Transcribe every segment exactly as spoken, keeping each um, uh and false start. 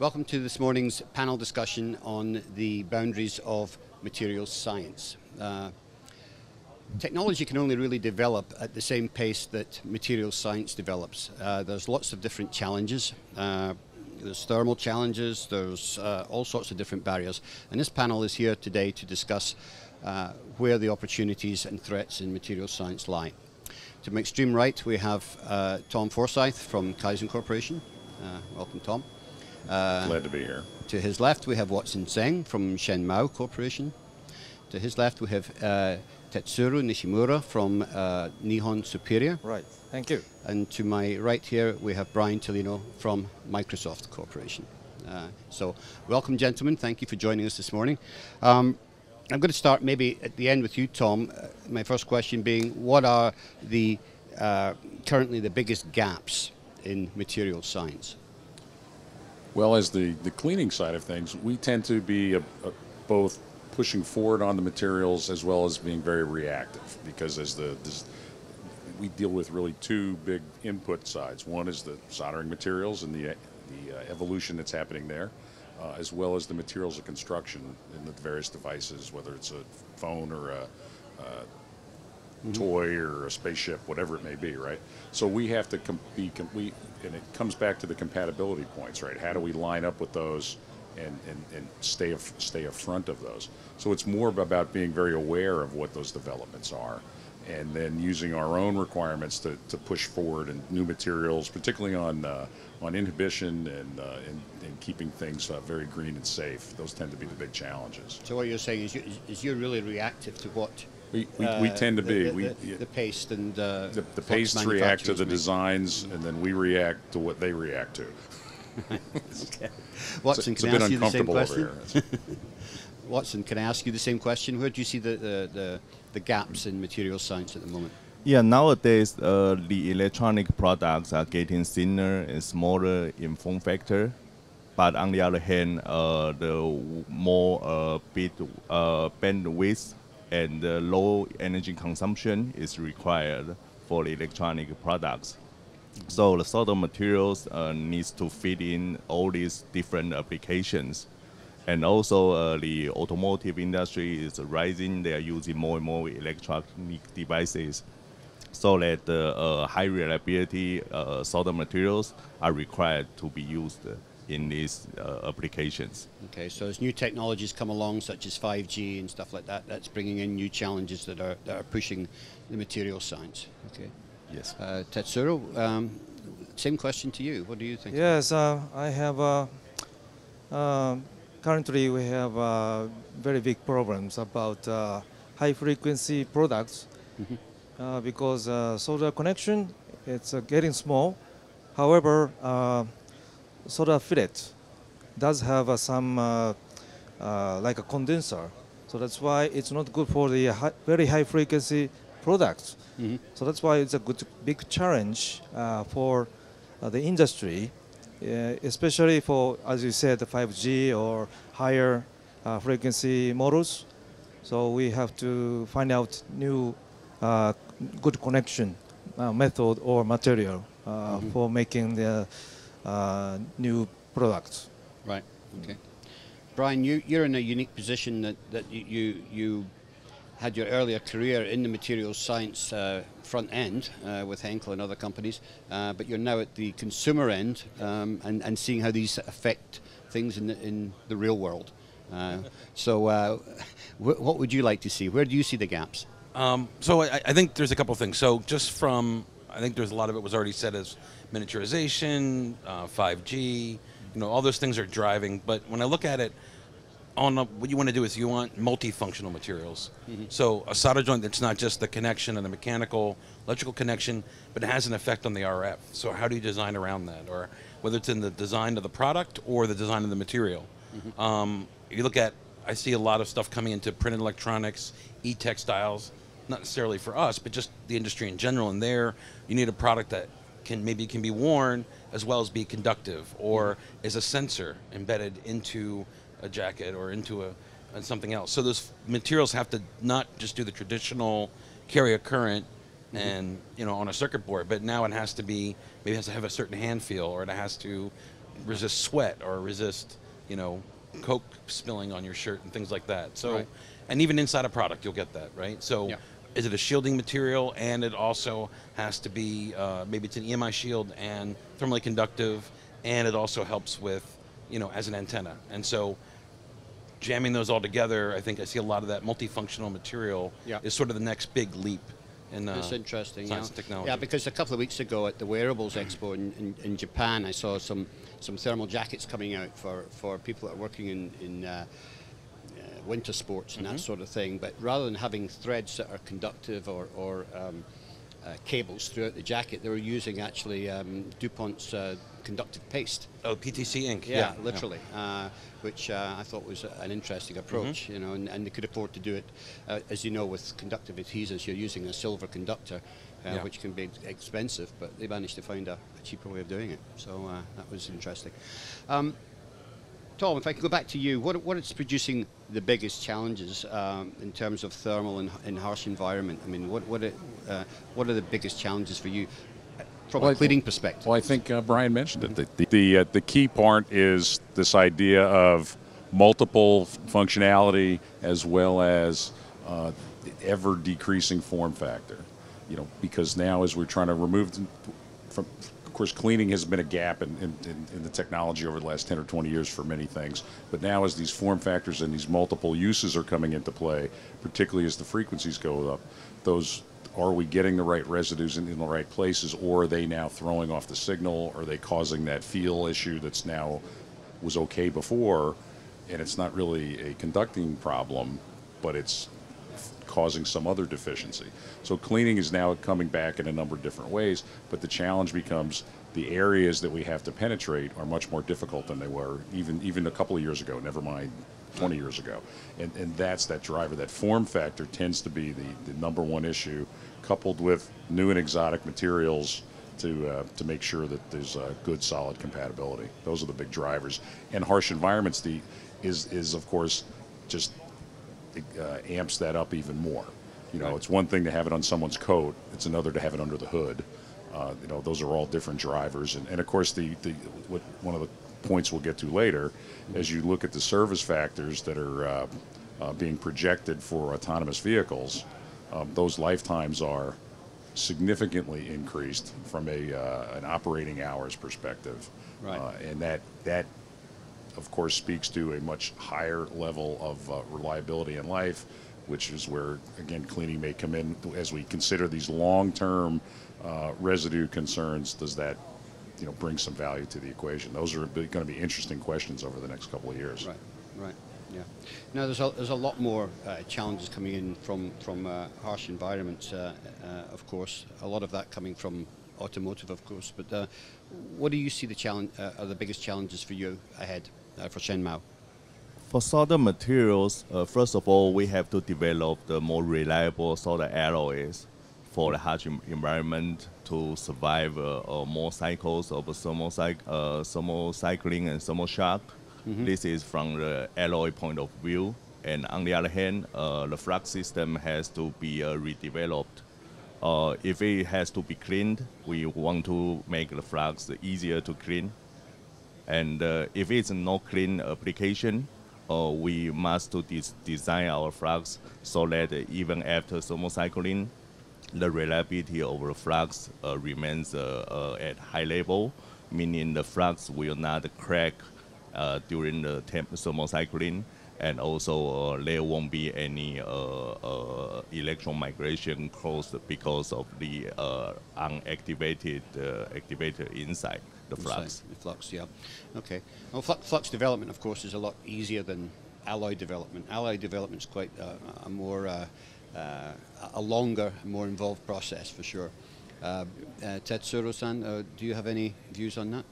Welcome to this morning's panel discussion on the boundaries of materials science. Uh, technology can only really develop at the same pace that materials science develops. Uh, there's lots of different challenges. Uh, there's thermal challenges, there's uh, all sorts of different barriers. And this panel is here today to discuss uh, where the opportunities and threats in materials science lie. To my extreme right, we have uh, Tom Forsyth from KYZEN Corporation. Uh, welcome, Tom. Uh, Glad to be here. To his left, we have Watson Tseng from Shenmao Corporation. To his left, we have uh, Tetsuro Nishimura from uh, Nihon Superior. Right, thank you. And to my right here, we have Brian Toleno from Microsoft Corporation. Uh, so, welcome, gentlemen. Thank you for joining us this morning. Um, I'm going to start maybe at the end with you, Tom. Uh, my first question being, what are the uh, currently the biggest gaps in material science? Well, as the, the cleaning side of things, we tend to be a, a, both pushing forward on the materials as well as being very reactive, because as the this, we deal with really two big input sides. One is the soldering materials and the, the uh, evolution that's happening there, uh, as well as the materials of construction in the various devices, whether it's a phone or a, a mm-hmm. toy or a spaceship, whatever it may be, right? So we have to com be complete. And it comes back to the compatibility points, right? How do we line up with those and, and, and stay, af stay affront of those? So it's more about being very aware of what those developments are and then using our own requirements to, to push forward and new materials, particularly on, uh, on inhibition and, uh, and, and keeping things uh, very green and safe. Those tend to be the big challenges. So what you're saying is, you, is you're really reactive to what? We, we, uh, we tend to the, be. The, we, the, the paste and uh, the, the pastes react to the make. designs, and then we react to what they react to. Okay. Watson, it's, it's can I ask you the same question? Watson, can I ask you the same question? Where do you see the, the, the, the gaps in material science at the moment? Yeah, nowadays uh, the electronic products are getting thinner and smaller in form factor. But on the other hand, uh, the more uh, bit, uh, bandwidth and uh, low energy consumption is required for the electronic products. Mm-hmm. So the sort of materials uh, needs to fit in all these different applications. And also uh, the automotive industry is rising. They are using more and more electronic devices so that uh, uh, high reliability uh, sort of materials are required to be used in these uh, applications. Okay, so as new technologies come along, such as five G and stuff like that, that's bringing in new challenges that are, that are pushing the material science. Okay. Yes. Uh, Tetsuro, um, same question to you. What do you think? Yes, uh, I have, uh, uh, currently we have uh, very big problems about uh, high frequency products mm-hmm. uh, because uh, solder connection, it's uh, getting small. However, uh, solder fillet does have uh, some uh, uh, like a condenser, so that's why it's not good for the high, very high frequency products. Mm-hmm. So that's why it's a good big challenge uh, for uh, the industry, uh, especially for, as you said, the five G or higher uh, frequency models. So we have to find out new uh, good connection uh, method or material uh, mm-hmm. for making the Uh, new products. Right. Okay. Brian, you, you're in a unique position that, that you, you had your earlier career in the materials science uh, front end uh, with Henkel and other companies, uh, but you're now at the consumer end um, and, and seeing how these affect things in the, in the real world. Uh, so uh, wh what would you like to see? Where do you see the gaps? Um, so I, I think there's a couple of things. So just from, I think there's a lot of it was already said as miniaturization, uh, five G, you know, all those things are driving. But when I look at it, on a, what you want to do is you want multifunctional materials. Mm-hmm. So a solder joint that's not just the connection and the mechanical, electrical connection, but it has an effect on the R F. So how do you design around that? Or whether it's in the design of the product or the design of the material. Mm-hmm. um, you look at, I see a lot of stuff coming into print and electronics, e-textiles, not necessarily for us, but just the industry in general. And there, you need a product that can maybe can be worn as well as be conductive, or is a sensor embedded into a jacket or into a, a something else. So those materials have to not just do the traditional carry a current mm-hmm. and you know on a circuit board, but now it has to be, maybe it has to have a certain hand feel, or it has to resist sweat or resist, you know, Coke spilling on your shirt and things like that. So, right. And even inside a product, you'll get that, right? So, yeah. Is it a shielding material, and it also has to be, uh, maybe it's an E M I shield and thermally conductive, and it also helps with, you know, as an antenna. And so, jamming those all together, I think I see a lot of that multifunctional material yeah. is sort of the next big leap. In, uh, That's interesting. Science yeah. and technology. Yeah, because a couple of weeks ago at the Wearables Expo in, in, in Japan, I saw some some thermal jackets coming out for for people that are working in in uh, uh, winter sports and mm-hmm. that sort of thing. But rather than having threads that are conductive or or um, uh, cables throughout the jacket, they were using actually um, DuPont's uh, conductive paste. Oh, P T C ink. Yeah, yeah. literally, yeah. Uh, which uh, I thought was an interesting approach, mm-hmm. you know, and, and they could afford to do it. Uh, as you know, with conductive adhesives, you're using a silver conductor, uh, yeah. which can be expensive, but they managed to find a, a cheaper way of doing it. So uh, that was interesting. Um, Tom, if I can go back to you, what, what is producing the biggest challenges um, in terms of thermal and, and harsh environment? I mean, what, what, it, uh, what are the biggest challenges for you? From well, a cleaning perspective. Well, I think uh, Brian mentioned it. The, the, the, uh, the key part is this idea of multiple functionality as well as uh, ever decreasing form factor. You know, because now as we're trying to remove the, from, of course, cleaning has been a gap in, in, in, in the technology over the last ten or twenty years for many things. But now as these form factors and these multiple uses are coming into play, particularly as the frequencies go up, those are we getting the right residues in, in the right places, or are they now throwing off the signal? Are they causing that feel issue that's now was okay before, and it's not really a conducting problem, but it's causing some other deficiency? So cleaning is now coming back in a number of different ways, but the challenge becomes the areas that we have to penetrate are much more difficult than they were even, even a couple of years ago, never mind twenty years ago. And, and that's that driver, that form factor tends to be the, the number one issue, coupled with new and exotic materials to, uh, to make sure that there's a good, solid compatibility. Those are the big drivers. And harsh environments the, is, is, of course, just uh, amps that up even more. You know, right. It's one thing to have it on someone's coat, it's another to have it under the hood. Uh, you know, those are all different drivers. And, and of course, the, the what, one of the points we'll get to later, as you look at the service factors that are uh, uh, being projected for autonomous vehicles, um, those lifetimes are significantly increased from a uh, an operating hours perspective, right. uh, and that that of course speaks to a much higher level of uh, reliability in life, which is where again cleaning may come in as we consider these long-term uh, residue concerns. Does that you know, bring some value to the equation? Those are going to be interesting questions over the next couple of years. Right, right, yeah. Now, there's a, there's a lot more uh, challenges coming in from, from uh, harsh environments, uh, uh, of course. A lot of that coming from automotive, of course. But uh, what do you see the challenge, uh, are the biggest challenges for you ahead uh, for Shenmao? For solder materials, uh, first of all, we have to develop the more reliable solder alloys for the harsh environment to survive uh, uh, more cycles of thermal, cyc uh, thermal cycling and thermal shock. Mm-hmm. This is from the alloy point of view. And on the other hand, uh, the flux system has to be uh, redeveloped. Uh, if it has to be cleaned, we want to make the flux easier to clean. And uh, if it's not clean application, uh, we must to des design our flux so that even after thermal cycling, the reliability of the flux uh, remains uh, uh, at high level, meaning the flux will not crack uh, during the temp thermocycling, and also uh, there won't be any uh, uh, electron migration caused because of the uh, unactivated uh, activator inside the flux. Inside the flux, yeah. Okay. Well, fl flux development, of course, is a lot easier than alloy development. Alloy development is quite uh, a more uh, Uh, a longer, more involved process for sure. Uh, uh, Tetsuro-san, uh, do you have any views on that?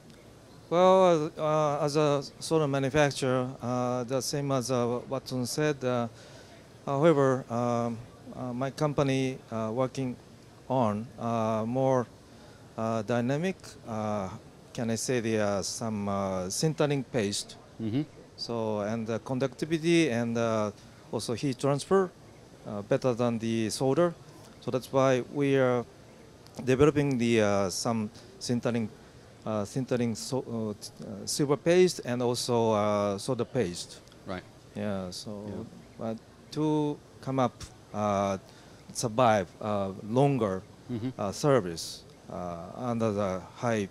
Well, uh, as a solar manufacturer, uh, the same as uh, Watson said. Uh, however, um, uh, my company uh, working on uh, more uh, dynamic, uh, can I say the uh, some uh, sintering paste. Mm-hmm. So and the conductivity and uh, also heat transfer. Uh, better than the solder, so that's why we are developing the uh, some sintering uh, sintering so, uh, silver paste and also uh, soda paste. Right. Yeah. So, yeah. Uh, to come up, uh, survive uh, longer mm-hmm. uh, service uh, under the high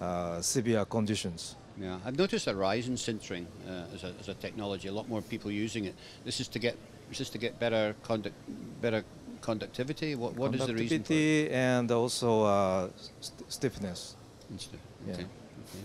uh, severe conditions. Yeah, I've noticed a rise in sintering uh, as, a, as a technology. A lot more people using it. This is to get, is this to get better conduct, better conductivity. What, what conductivity is the reason? Conductivity and also uh, st stiffness. St okay. Yeah. Okay.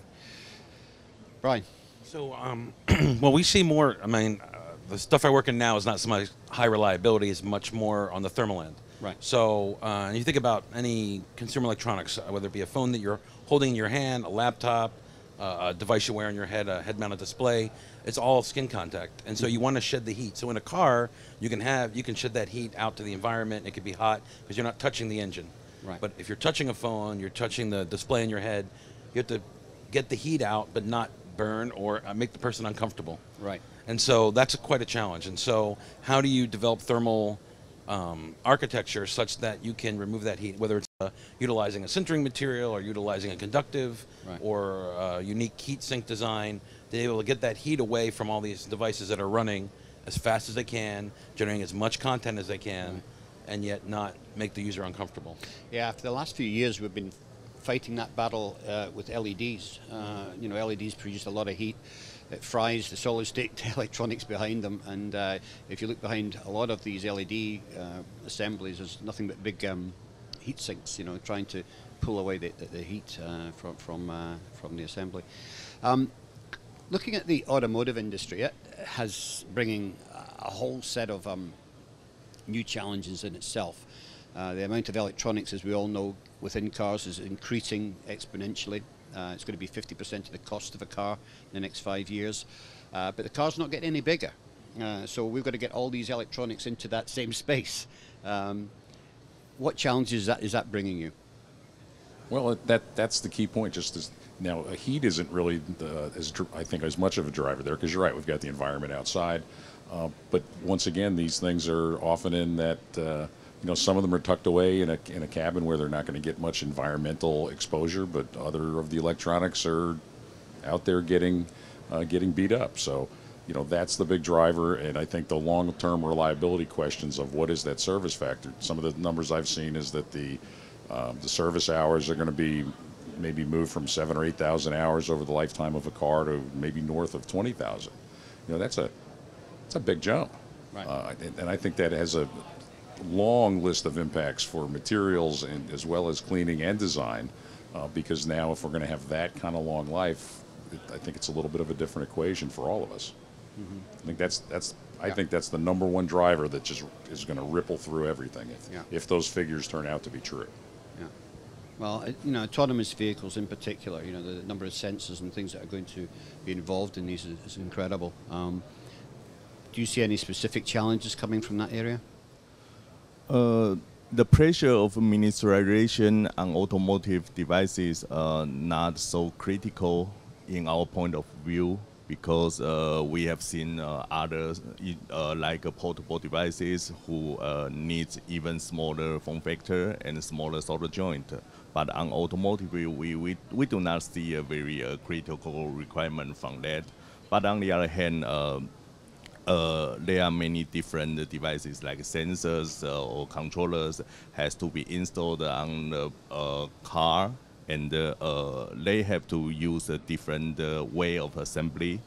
Brian. So, um, well, we see more. I mean, uh, the stuff I work in now is not so much high reliability; it's much more on the thermal end. Right. So, uh, you think about any consumer electronics, whether it be a phone that you're holding in your hand, a laptop. Uh, a device you wear on your head, a head-mounted display, it's all skin contact. And so you want to shed the heat. So in a car, you can have, you can shed that heat out to the environment. It could be hot because you're not touching the engine. Right. But if you're touching a phone, you're touching the display in your head, you have to get the heat out but not burn or uh, make the person uncomfortable. Right. And so that's a, quite a challenge. And so how do you develop thermal um, architecture such that you can remove that heat, whether it's Uh, utilizing a sintering material or utilizing a conductive right. or uh, unique heat sink design, they're able to get that heat away from all these devices that are running as fast as they can, generating as much content as they can, right. and yet not make the user uncomfortable. Yeah, for the last few years we've been fighting that battle uh, with L E Ds. Uh, you know, L E Ds produce a lot of heat. It fries the solid state electronics behind them, and uh, if you look behind a lot of these L E D uh, assemblies, there's nothing but big um, heat sinks, you know, trying to pull away the, the, the heat uh, from from uh, from the assembly. Um, looking at the automotive industry, it has bringing a whole set of um, new challenges in itself. Uh, the amount of electronics, as we all know, within cars is increasing exponentially. Uh, it's going to be fifty percent of the cost of a car in the next five years, uh, but the car's not getting any bigger. Uh, so we've got to get all these electronics into that same space. Um, What challenges is that, is that bringing you? Well, that that's the key point. Just as, now, heat isn't really the, as I think as much of a driver there, because you're right. We've got the environment outside, uh, but once again, these things are often in that uh, you know, some of them are tucked away in a in a cabin where they're not going to get much environmental exposure, but other of the electronics are out there getting uh, getting beat up. So. You know, that's the big driver, and I think the long-term reliability questions of what is that service factor. Some of the numbers I've seen is that the uh, the service hours are going to be maybe moved from seven or eight thousand hours over the lifetime of a car to maybe north of twenty thousand. You know, that's a that's a big jump, right. uh, and, and I think that has a long list of impacts for materials and as well as cleaning and design, uh, because now if we're going to have that kind of long life, it, I think it's a little bit of a different equation for all of us. Mm-hmm. I think that's that's I yeah. think that's the number one driver that just is going to ripple through everything if, yeah. if those figures turn out to be true. Yeah. Well, you know, autonomous vehicles in particular, you know, the number of sensors and things that are going to be involved in these is, is incredible. Um, do you see any specific challenges coming from that area? Uh, the pressure of miniaturization on automotive devices are not so critical in our point of view. Because uh, we have seen uh, others uh, like uh, portable devices who uh, needs even smaller form factor and smaller solder joint. But on automotive, we, we, we do not see a very uh, critical requirement from that. But on the other hand, uh, uh, there are many different devices like sensors uh, or controllers has to be installed on the uh, car. And uh, uh, they have to use a different uh, way of assembly.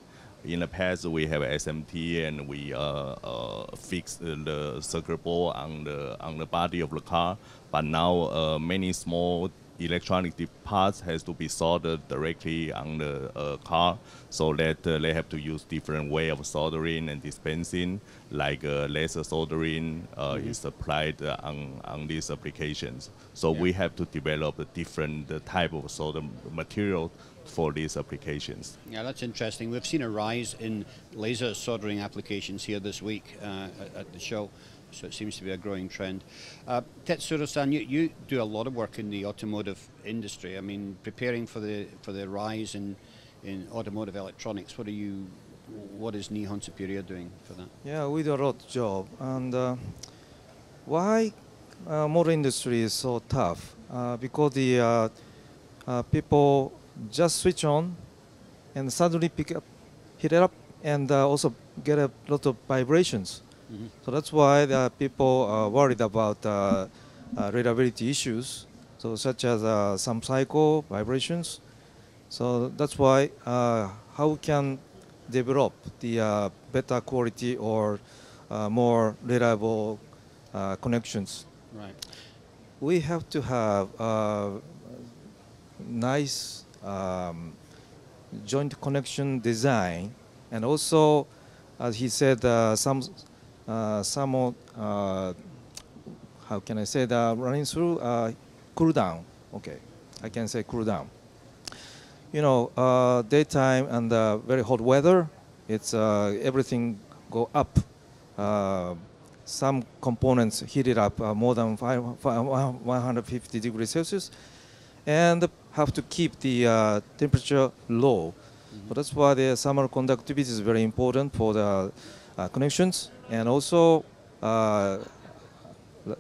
In the past, we have S M T, and we uh, uh, fix the circuit board on the on the body of the car. But now, uh, many small electronic parts has to be soldered directly on the uh, car, so that uh, they have to use different way of soldering and dispensing, like uh, laser soldering uh, mm-hmm. is applied uh, on, on these applications. So yeah. we have to develop a different uh, type of solder material for these applications. Yeah, that's interesting. We've seen a rise in laser soldering applications here this week uh, at, at the show. So it seems to be a growing trend. Uh, Tetsuro-san, you, you do a lot of work in the automotive industry. I mean, preparing for the for the rise in in automotive electronics. What are you? What is Nihon Superior doing for that? Yeah, we do a lot of job. And uh, why uh, motor industry is so tough? Uh, because the uh, uh, people just switch on and suddenly pick up, hit it up, and uh, also get a lot of vibrations. Mm-hmm. So that's why the people are worried about uh, uh, reliability issues, so such as uh, some cycle vibrations. So that's why uh, how can develop the uh, better quality or uh, more reliable uh, connections. Right. We have to have uh, nice um, joint connection design, and also, as he said, uh, some uh, some uh, how can I say that running through uh, cool down. Okay, I can say cool down. You know, uh, daytime and uh, very hot weather, it's uh, everything go up. Uh, some components heat it up uh, more than one hundred fifty degrees Celsius, and have to keep the uh, temperature low. Mm-hmm. So that's why the thermal conductivity is very important for the uh, connections, and also, uh,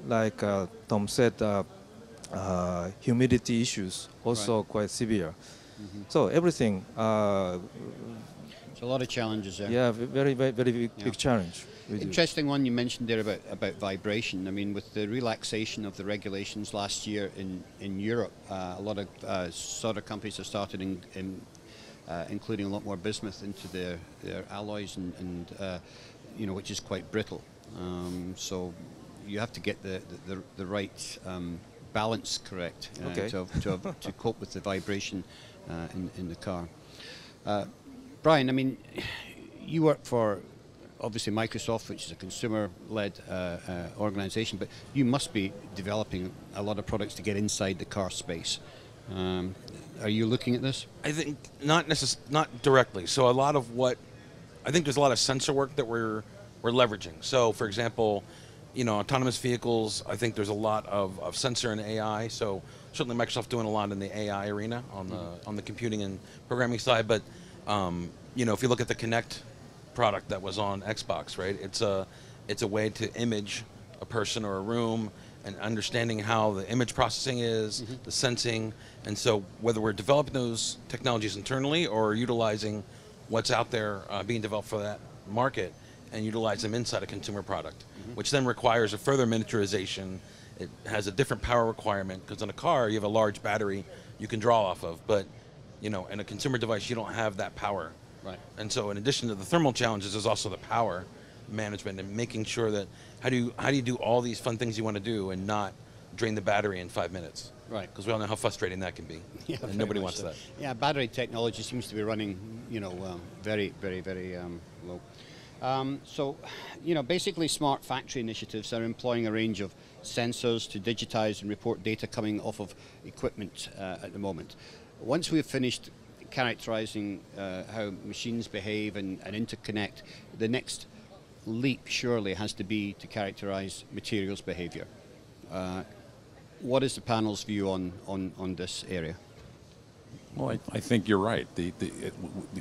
like uh, Tom said, uh, uh, humidity issues also right. quite severe. Mm-hmm. So everything. Uh, There's a lot of challenges there. Yeah, very, very, very big, yeah. big challenge. Interesting one you mentioned there about, about vibration. I mean, with the relaxation of the regulations last year in, in Europe, uh, a lot of uh, soda companies have started in, in, uh, including a lot more bismuth into their, their alloys, and, and uh, you know, which is quite brittle. Um, so you have to get the, the, the, the right um, balance correct uh, okay. to, to, have, to cope with the vibration uh, in, in the car. Uh, Brian, I mean, you work for... obviously Microsoft, which is a consumer-led uh, uh, organization, but you must be developing a lot of products to get inside the car space. Um, are you looking at this? I think not necess not directly. So a lot of what, I think there's a lot of sensor work that we're, we're leveraging. So for example, you know, autonomous vehicles, I think there's a lot of, of sensor and A I, so certainly Microsoft doing a lot in the A I arena on, mm-hmm. the, on the computing and programming side, but um, you know, if you look at the Kinect product that was on Xbox, right? It's a, it's a way to image a person or a room, and understanding how the image processing is, mm-hmm. the sensing, and so whether we're developing those technologies internally or utilizing what's out there uh, being developed for that market, and utilize them inside a consumer product, mm-hmm. which then requires a further miniaturization. It has a different power requirement, because on a car you have a large battery you can draw off of, but you know, in a consumer device you don't have that power. Right. And so in addition to the thermal challenges, there's also the power management and making sure that how do you, how do you do all these fun things you want to do and not drain the battery in five minutes? Right. Because we all know how frustrating that can be. Yeah, and nobody wants so. that. Yeah, battery technology seems to be running, you know, um, very, very, very um, low. Um, so, you know, basically smart factory initiatives are employing a range of sensors to digitize and report data coming off of equipment uh, at the moment. Once we've finished characterizing uh, how machines behave and, and interconnect, the next leap surely has to be to characterize materials behavior. Uh, what is the panel's view on, on, on this area? Well, I, I think you're right. The, the, it,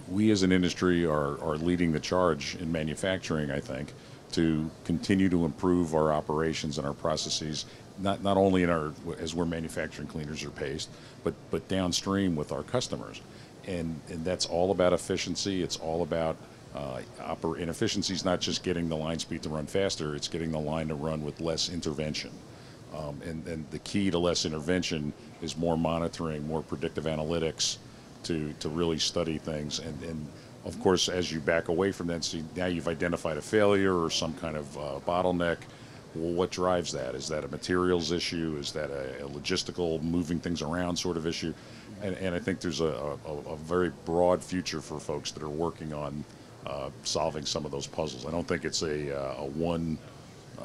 we as an industry are, are leading the charge in manufacturing, I think, to continue to improve our operations and our processes, not, not only in our, as we're manufacturing cleaners or paste, but, but downstream with our customers. And, and that's all about efficiency. It's all about uh, oper inefficiency is not just getting the line speed to run faster, it's getting the line to run with less intervention. Um, and, and the key to less intervention is more monitoring, more predictive analytics to, to really study things. And, and of course, as you back away from that, see, now you've identified a failure or some kind of uh, bottleneck. Well, what drives that? Is that a materials issue? Is that a, a logistical moving things around sort of issue? And, and I think there's a, a, a very broad future for folks that are working on uh, solving some of those puzzles. I don't think it's a, uh, a one, uh,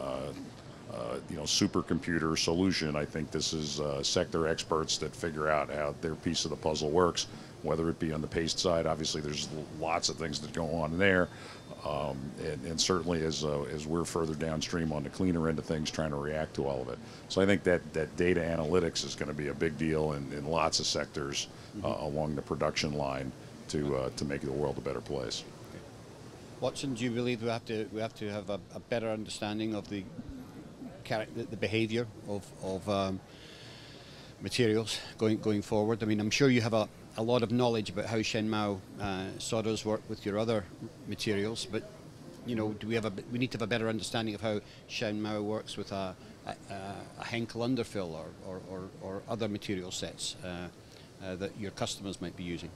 uh, you know, supercomputer solution. I think this is uh, sector experts that figure out how their piece of the puzzle works, whether it be on the paste side. Obviously, there's lots of things that go on there. Um, and, and certainly as, uh, as we're further downstream on the cleaner end of things, trying to react to all of it. So I think that, that data analytics is going to be a big deal in, in lots of sectors uh, mm-hmm. along the production line to, uh, to make the world a better place. Okay. Watson, do you believe we have to, we have, to have a, a better understanding of the, the behavior of, of um, materials going, going forward? I mean, I'm sure you have a, a lot of knowledge about how Shenmao uh, solders work with your other materials, but you know, do we have a we need to have a better understanding of how Shenmao works with a, a, a Henkel underfill or or, or or other material sets uh, uh, that your customers might be using.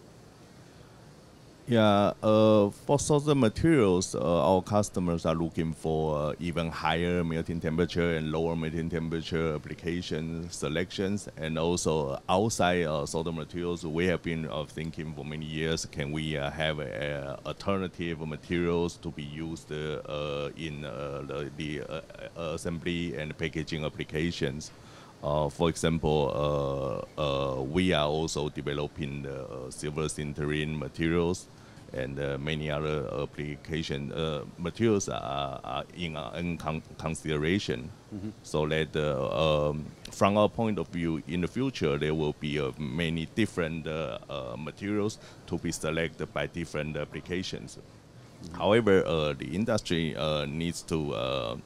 Yeah, uh, for certain materials, uh, our customers are looking for uh, even higher melting temperature and lower melting temperature application selections, and also outside uh, certain materials, we have been uh, thinking for many years, can we uh, have uh, alternative materials to be used uh, in uh, the, the uh, assembly and packaging applications. Uh, for example, uh, uh, we are also developing the uh, silver sintering materials and uh, many other application uh, materials are, are in, uh, in con consideration. Mm-hmm. So that uh, um, from our point of view, in the future, there will be uh, many different uh, uh, materials to be selected by different applications. Mm-hmm. However, uh, the industry uh, needs to uh,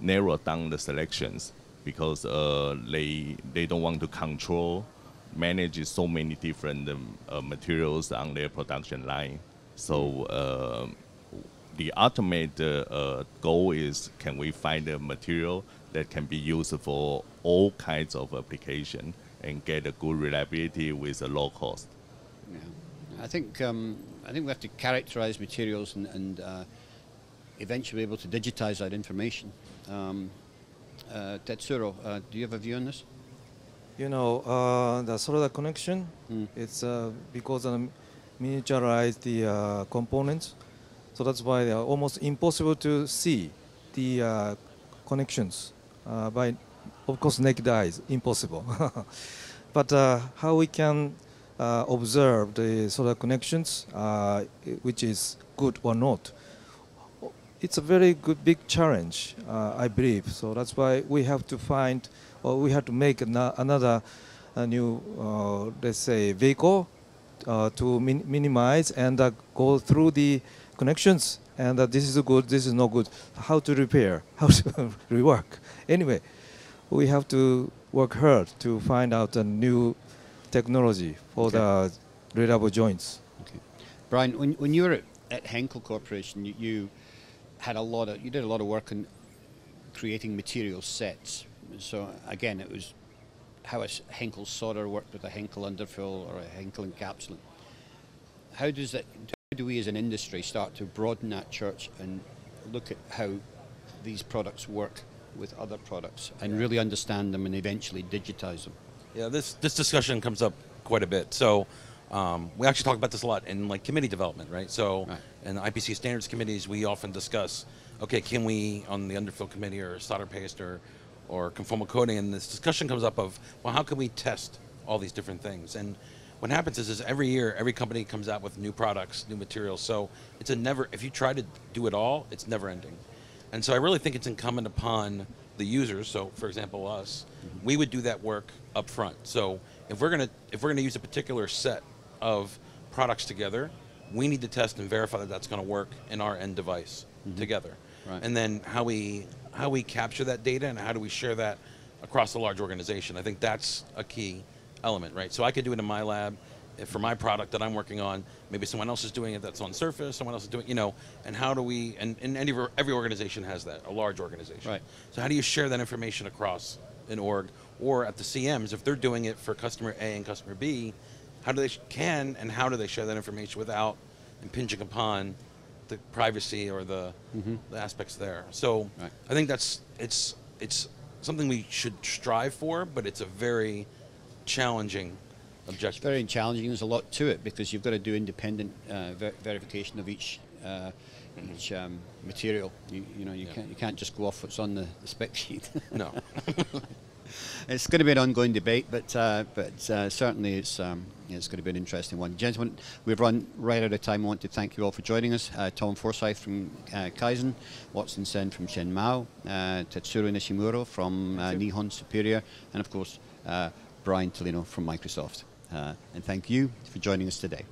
narrow down the selections, because uh, they they don't want to control, manage so many different um, uh, materials on their production line. So uh, the ultimate uh, uh, goal is, can we find a material that can be used for all kinds of application and get a good reliability with a low cost? Yeah, I think um, I think we have to characterize materials and, and uh, eventually be able to digitize that information. Um, Uh, Tetsuro, uh, do you have a view on this? You know, uh, the solder connection, mm. it's uh, because I miniaturized the uh, components, so that's why they are almost impossible to see the uh, connections uh, by, of course, naked eyes, impossible. But uh, how we can uh, observe the solder connections, uh, which is good or not, it's a very good big challenge, uh, I believe. So that's why we have to find, or we have to make an another uh, new, uh, let's say, vehicle uh, to min minimize and uh, go through the connections. And uh, this is good, this is not good. How to repair, how to rework. Anyway, we have to work hard to find out a new technology for okay. the reliable joints. Okay. Brian, when, when you were at, at Henkel Corporation, you, you had a lot of, you did a lot of work in creating material sets. So again, it was how a Henkel solder worked with a Henkel underfill or a Henkel encapsulant. How does that, how do we as an industry start to broaden that church and look at how these products work with other products and really understand them and eventually digitize them? Yeah, this, this discussion comes up quite a bit. So Um, we actually talk about this a lot in like committee development, right? So right. in the I P C standards committees, we often discuss, okay, can we, on the underfill committee or solder paste or, or conformal coating, and this discussion comes up of, well, how can we test all these different things? And what happens is, is every year, every company comes out with new products, new materials. So it's a never, if you try to do it all, it's never ending. And so I really think it's incumbent upon the users, so for example, us, mm-hmm. we would do that work up front. So if we're gonna, if we're gonna use a particular set of products together, we need to test and verify that that's going to work in our end device mm-hmm. together. Right. And then how we how we capture that data and how do we share that across a large organization. I think that's a key element, right? So I could do it in my lab for my product that I'm working on. Maybe someone else is doing it that's on Surface, someone else is doing, you know, and how do we, and, and any, every organization has that, a large organization. Right. So how do you share that information across an org or at the C Ms if they're doing it for customer A and customer B, how do they, can and how do they share that information without impinging upon the privacy or the, mm-hmm. the aspects there? So right. I think that's, it's, it's something we should strive for, but it's a very challenging objective. It's very challenging, there's a lot to it because you've got to do independent uh, ver verification of each, uh, mm-hmm. each um, material. You, you know, you, yeah. can't, you can't just go off what's on the, the spec sheet. No. It's going to be an ongoing debate, but uh, but uh, certainly it's um, it's going to be an interesting one. Gentlemen, we've run right out of time. I want to thank you all for joining us. Uh, Tom Forsyth from uh, KYZEN, Watson Tseng from Shenmao, uh, Tetsuro Nishimura from uh, Nihon Superior, and of course uh, Brian Toleno from Microsoft. Uh, and thank you for joining us today.